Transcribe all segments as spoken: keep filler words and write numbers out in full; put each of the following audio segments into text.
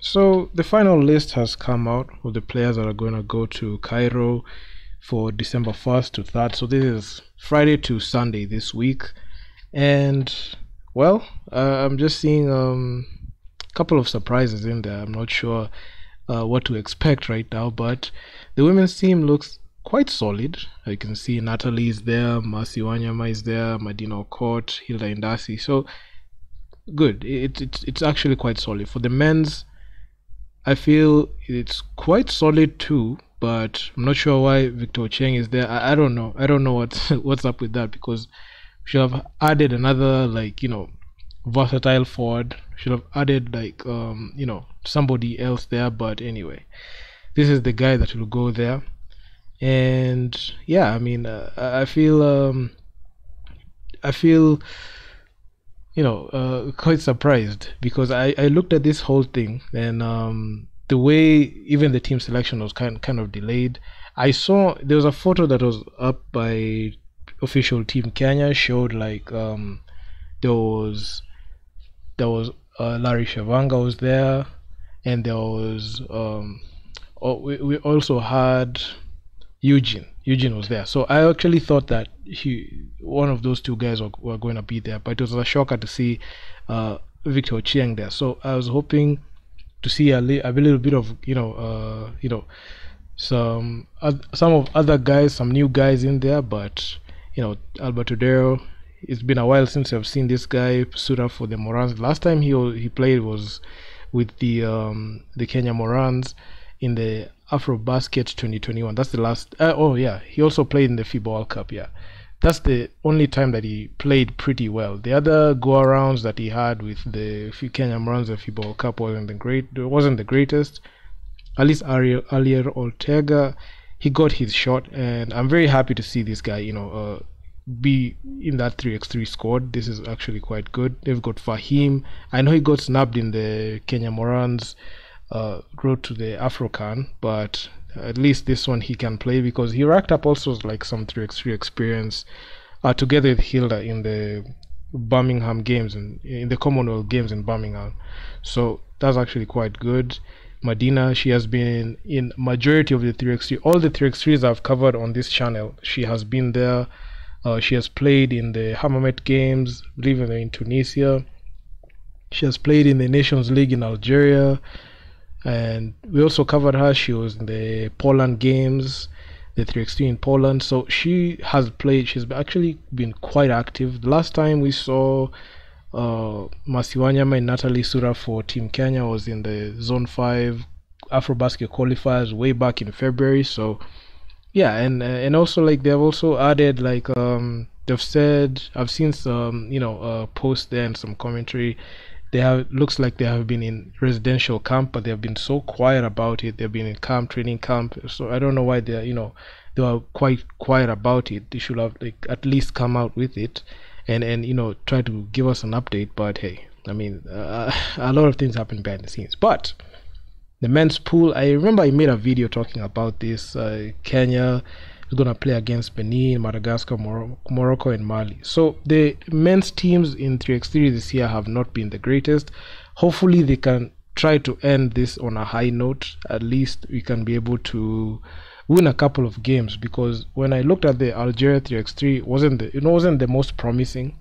So the final list has come out of the players that are going to go to Cairo for December first to third. So this is Friday to Sunday this week. And well, uh, I'm just seeing um, a couple of surprises in there. I'm not sure uh, what to expect right now, but the women's team looks quite solid. I can see Natalie is there, Marcy Wanyama is there, Madino Court, Hilda Indassi. So good. It, it, it's actually quite solid. For the men's, I feel it's quite solid too, but I'm not sure why Victor Cheng is there. I, I don't know. I don't know what's, what's up with that, because should have added another, like, you know, versatile forward. Should have added, like, um, you know, somebody else there. But anyway, this is the guy that will go there. And yeah, I mean, uh, I feel, um, I feel, you know, uh, quite surprised, because I, I looked at this whole thing, and um, the way even the team selection was kind kind of delayed. I saw there was a photo that was up by official team Kenya, showed like um, there was there was uh, Larry Shavanga was there, and there was um, oh, we we also had Eugene. Eugene was there. So I actually thought that he, one of those two guys were, were going to be there, but it was a shocker to see uh, Victor Cheng there. So I was hoping to see a, li a little bit of, you know, uh, you know, some uh, some of other guys, some new guys in there. But you know, Alberto Dero, it's been a while since I've seen this guy Sura for the Morans. Last time he he played was with the um, the Kenya Morans in the Afro Basket twenty twenty-one. That's the last uh, oh yeah, he also played in the FIBA World Cup. Yeah, that's the only time that he played pretty well. The other go arounds that he had with the Kenya Morans and FIBA World Cup wasn't the great wasn't the greatest. At least Ariel Alier Oltega, he got his shot, and I'm very happy to see this guy, you know, uh, be in that three on three squad. This is actually quite good. They've got Fahim. I know he got snubbed in the Kenya Morans Uh, road to the Afrocan, but at least this one he can play, because he racked up also like some three on three experience uh, together with Hilda in the Birmingham games and in, in the Commonwealth games in Birmingham. So that's actually quite good. Madina, she has been in majority of the three on three. All the three on threes I've covered on this channel, she has been there. Uh, she has played in the Hammamet games, living in Tunisia. She has played in the Nations League in Algeria. And we also covered her. She was in the Poland games, the three on three in Poland. So she has played. She's actually been quite active. The last time we saw uh, Marcy Wanyama and Natalie Sura for Team Kenya was in the Zone five Afro Basket qualifiers way back in February. So yeah, and and also like they've also added like um, they've said, I've seen some, you know, uh, posts there and some commentary. They have, looks like they have been in residential camp, but they have been so quiet about it. They've been in camp, training camp. So I don't know why they're, you know, they were quite quiet about it. They should have like at least come out with it, and and you know, try to give us an update. But hey, I mean, uh, a lot of things happen behind the scenes. But the men's pool, I remember I made a video talking about this. Uh, Kenya is gonna play against Benin, Madagascar, Mor Morocco, and Mali. So the men's teams in three on three this year have not been the greatest. Hopefully they can try to end this on a high note. At least we can be able to win a couple of games, because when I looked at the Algeria three on three, wasn't the, it wasn't the most promising,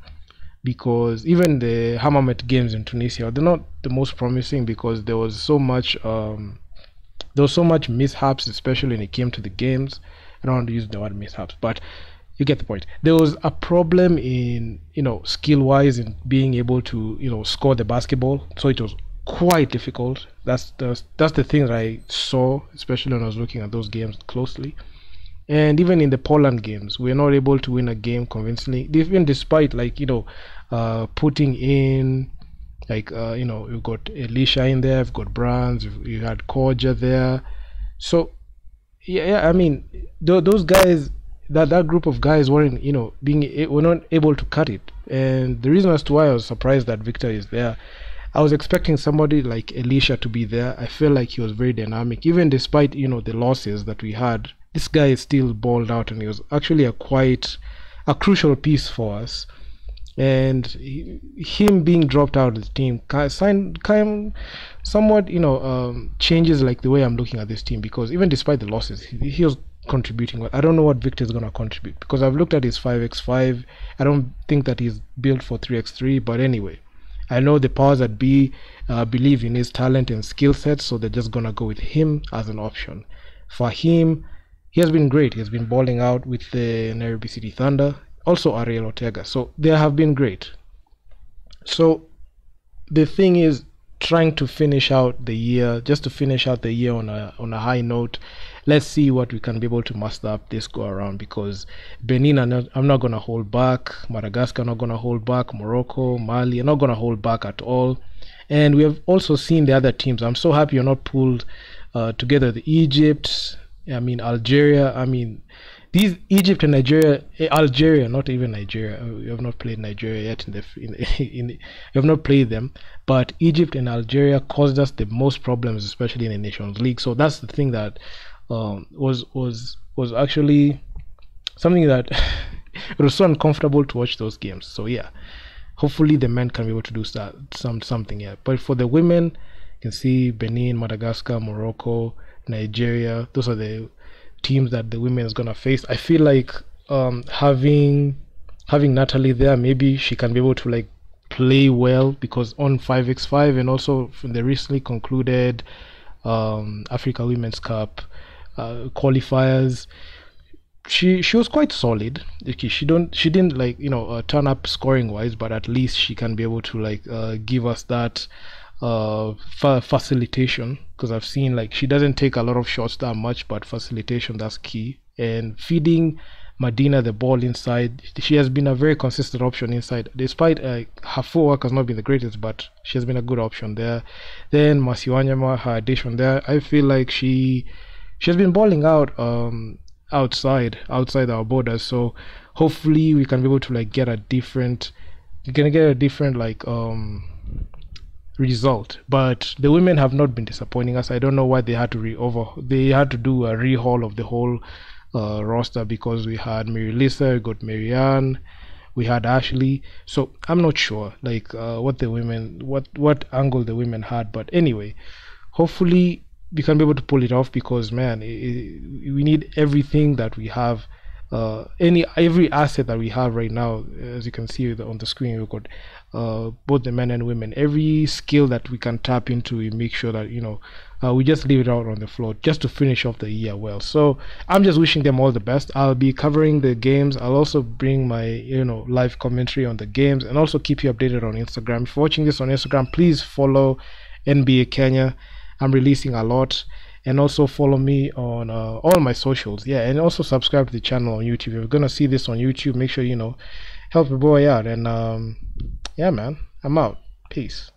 because even the Hammamet games in Tunisia, they're not the most promising, because there was so much um, there was so much mishaps, especially when it came to the games. I don't want to use the word mishaps, but you get the point. There was a problem in, you know, skill-wise in being able to, you know, score the basketball. So it was quite difficult. That's the, that's the thing that I saw, especially when I was looking at those games closely. And even in the Poland games, we were not able to win a game convincingly, even despite, like, you know, uh, putting in, like, uh, you know, you've got Elisha in there, you've got Brands, you had Korja there. So yeah, yeah, I mean, th those guys, that that group of guys weren't, you know, being were not able to cut it. And the reason as to why I was surprised that Victor is there, I was expecting somebody like Elisha to be there. I feel like he was very dynamic, even despite, you know, the losses that we had. This guy is still balled out, and he was actually a quite a crucial piece for us. and he, him being dropped out of the team kind of somewhat, you know, um, changes like the way I'm looking at this team, because even despite the losses, he, he was contributing well. I don't know what Victor's gonna contribute, because I've looked at his five on five. I don't think that he's built for three on three, but anyway, I know the powers that be uh, believe in his talent and skill set, so they're just gonna go with him as an option. Fahim, he has been great. He has been balling out with the Nairobi City Thunder. Also Ariel Oltega. So they have been great. So the thing is trying to finish out the year, just to finish out the year on a on a high note. Let's see what we can be able to muster up this go around, because Benin, I'm not, I'm not going to hold back. Madagascar, not going to hold back. Morocco, Mali, I'm not going to hold back at all. And we have also seen the other teams. I'm so happy you're not pulled uh, together. The Egypt, I mean, Algeria, I mean, these Egypt and Nigeria, Algeria, not even Nigeria. You have not played Nigeria yet. In the, in, in, you have not played them, but Egypt and Algeria caused us the most problems, especially in the Nations League. So that's the thing that um was was was actually something that it was so uncomfortable to watch those games. So yeah, hopefully the men can be able to do start some something here. But for the women, you can see Benin, Madagascar, Morocco, Nigeria. Those are the teams that the women is gonna face. I feel like um having having Natalie there, maybe she can be able to like play well, because on five on five and also from the recently concluded um Africa Women's Cup Uh, qualifiers, she she was quite solid. Okay, she don't she didn't like you know uh, turn up scoring wise, but at least she can be able to like uh, give us that uh, fa facilitation, because I've seen like she doesn't take a lot of shots that much, but facilitation, that's key. And feeding Madina the ball inside, she has been a very consistent option inside, despite uh, her footwork has not been the greatest, but she has been a good option there. Then Marcy Wanyama, her addition there, I feel like she She's been balling out um, outside, outside our borders. So hopefully we can be able to like get a different, you can get a different like um, result. But the women have not been disappointing us. I don't know why they had to re over, they had to do a rehaul of the whole uh, roster, because we had Mary Lisa, we got Marianne, we had Ashley. So I'm not sure like uh, what the women, what what angle the women had. But anyway, hopefully we can be able to pull it off, because man, it, it, we need everything that we have, uh, any every asset that we have right now. As you can see on the screen, we've got uh, both the men and women. Every skill that we can tap into, we make sure that you know uh, we just leave it out on the floor, just to finish off the year well. So I'm just wishing them all the best. I'll be covering the games. I'll also bring my you know live commentary on the games, and also keep you updated on Instagram. If you're watching this on Instagram, please follow N B A Kenya. I'm releasing a lot, and also follow me on uh, all my socials. Yeah, and also subscribe to the channel on YouTube. If you're gonna see this on YouTube, make sure you know help your boy out. And um yeah man, I'm out. Peace.